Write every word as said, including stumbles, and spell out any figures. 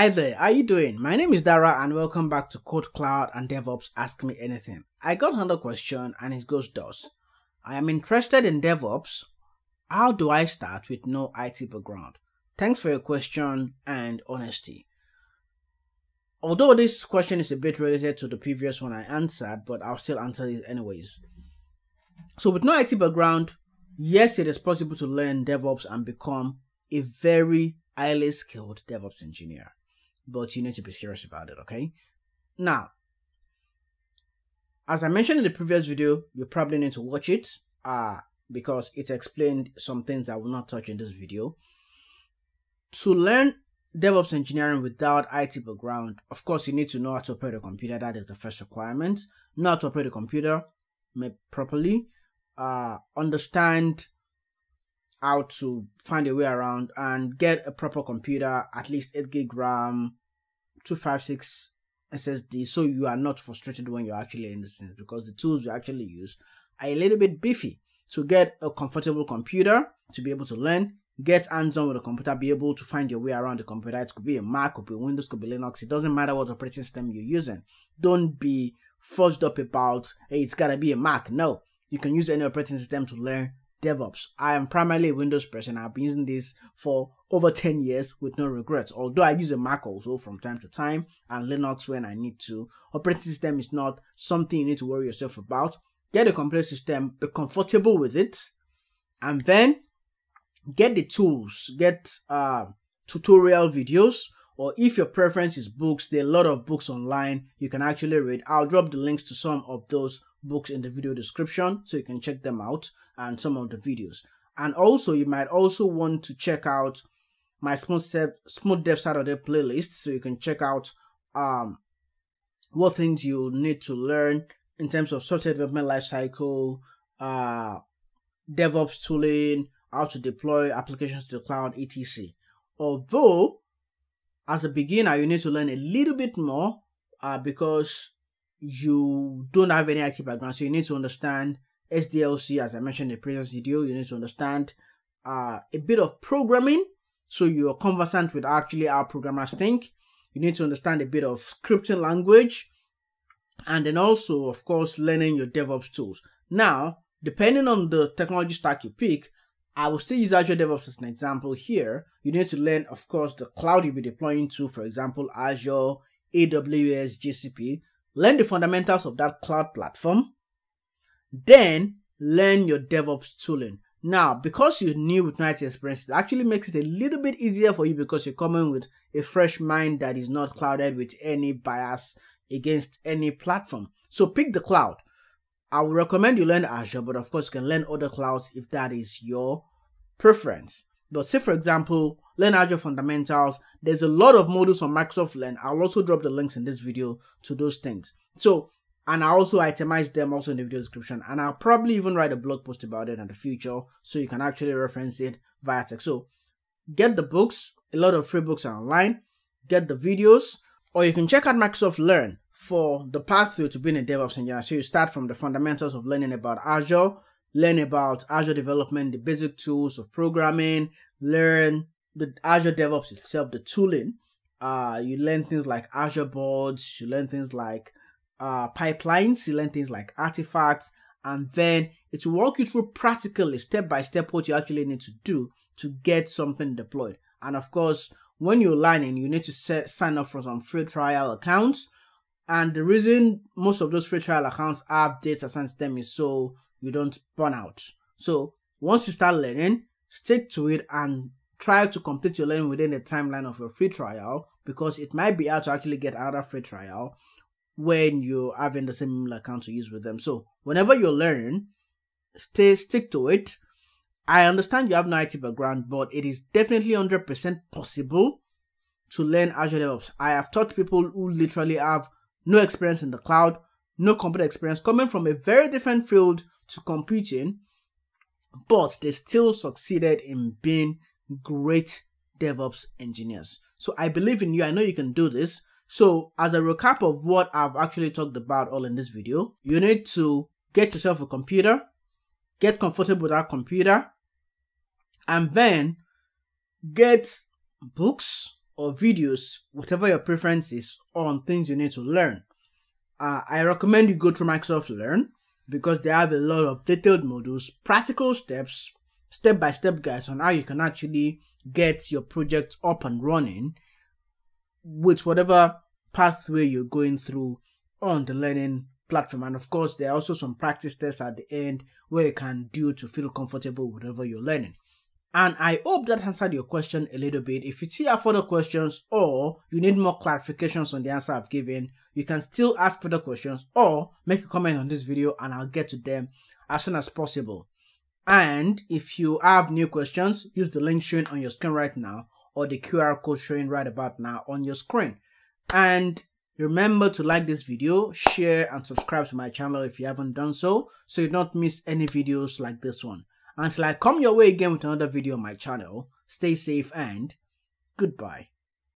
Hi there, how you doing? My name is Dara and welcome back to Code Cloud and DevOps Ask Me Anything. I got another question and it goes thus. I am interested in DevOps. How do I start with no I T background? Thanks for your question and honesty. Although this question is a bit related to the previous one I answered, but I'll still answer it anyways. So with no I T background, yes, it is possible to learn DevOps and become a very highly skilled DevOps engineer. But you need to be serious about it, okay? Now, as I mentioned in the previous video, you probably need to watch it uh, because it explained some things I will not touch in this video. To learn DevOps engineering without I T background, of course, you need to know how to operate a computer. That is the first requirement. Know how to operate a computer properly. Uh, understand how to find a way around and get a proper computer, at least eight gig RAM, two fifty-six S S D, so you are not frustrated when you're actually in this thing, because the tools you actually use are a little bit beefy. So get a comfortable computer to be able to learn, get hands-on with the computer, be able to find your way around the computer. It could be a Mac, could be Windows, could be Linux. It doesn't matter what operating system you're using. Don't be fussed up about, hey, it's gotta be a Mac. No, you can use any operating system to learn DevOps. I am primarily a Windows person. I've been using this for over ten years with no regrets, although I use a Mac also from time to time and Linux when I need to. Operating system is not something you need to worry yourself about. Get a complete system, be comfortable with it, and then get the tools, get uh, tutorial videos, or if your preference is books, there are a lot of books online you can actually read. I'll drop the links to some of those books in the video description so you can check them out and some of the videos. And also you might also want to check out my Smooth Dev Saturday playlist, so you can check out um what things you need to learn in terms of software development lifecycle, uh DevOps tooling, how to deploy applications to the cloud, etc. Although as a beginner you need to learn a little bit more uh, because you don't have any I T background, so you need to understand S D L C, as I mentioned in the previous video. You need to understand uh, a bit of programming, so you are conversant with actually how programmers think. You need to understand a bit of scripting language, and then also, of course, learning your DevOps tools. Now, depending on the technology stack you pick, I will still use Azure DevOps as an example here. You need to learn, of course, the cloud you'll be deploying to, for example, Azure, A W S, G C P. Learn the fundamentals of that cloud platform, then learn your DevOps tooling. Now, because you're new with no I T experience, it actually makes it a little bit easier for you, because you're coming with a fresh mind that is not clouded with any bias against any platform. So pick the cloud. I would recommend you learn Azure, but of course you can learn other clouds if that is your preference. But say, for example, learn Azure fundamentals. There's a lot of modules on Microsoft Learn. I'll also drop the links in this video to those things. So, and I also itemize them also in the video description. And I'll probably even write a blog post about it in the future, so you can actually reference it via text. So, get the books. A lot of free books are online. Get the videos. Or you can check out Microsoft Learn for the pathway to being a DevOps engineer. So you start from the fundamentals of learning about Azure, learn about Azure development, the basic tools of programming, learn the Azure DevOps itself, the tooling. Uh, you learn things like Azure boards, you learn things like uh, pipelines, you learn things like artifacts, and then it will walk you through practically, step by step, what you actually need to do to get something deployed. And of course, when you're learning, you need to set, sign up for some free trial accounts. And the reason most of those free trial accounts have dates assigned to them is so you don't burn out. So once you start learning, stick to it and try to complete your learning within the timeline of your free trial, because it might be hard to actually get out of free trial when you're having the same email account to use with them. So whenever you're learning, stay stick to it. I understand you have no I T background, but it is definitely one hundred percent possible to learn Azure DevOps. I have taught people who literally have no experience in the cloud, no computer experience, coming from a very different field to computing, but they still succeeded in being great DevOps engineers. So I believe in you. I know you can do this. So as a recap of what I've actually talked about all in this video, you need to get yourself a computer, get comfortable with that computer, and then get books or videos, whatever your preference is, on things you need to learn. Uh, I recommend you go to Microsoft Learn because they have a lot of detailed modules, practical steps, step-by-step guides on how you can actually get your project up and running with whatever pathway you're going through on the learning platform. And of course, there are also some practice tests at the end where you can do to feel comfortable with whatever you're learning. And I hope that answered your question a little bit. If you still have further questions or you need more clarifications on the answer I've given, you can still ask further questions or make a comment on this video and I'll get to them as soon as possible. And if you have new questions, use the link showing on your screen right now or the Q R code showing right about now on your screen. And remember to like this video, share and subscribe to my channel if you haven't done so, so you don't miss any videos like this one. Until I come your way again with another video on my channel, stay safe and goodbye.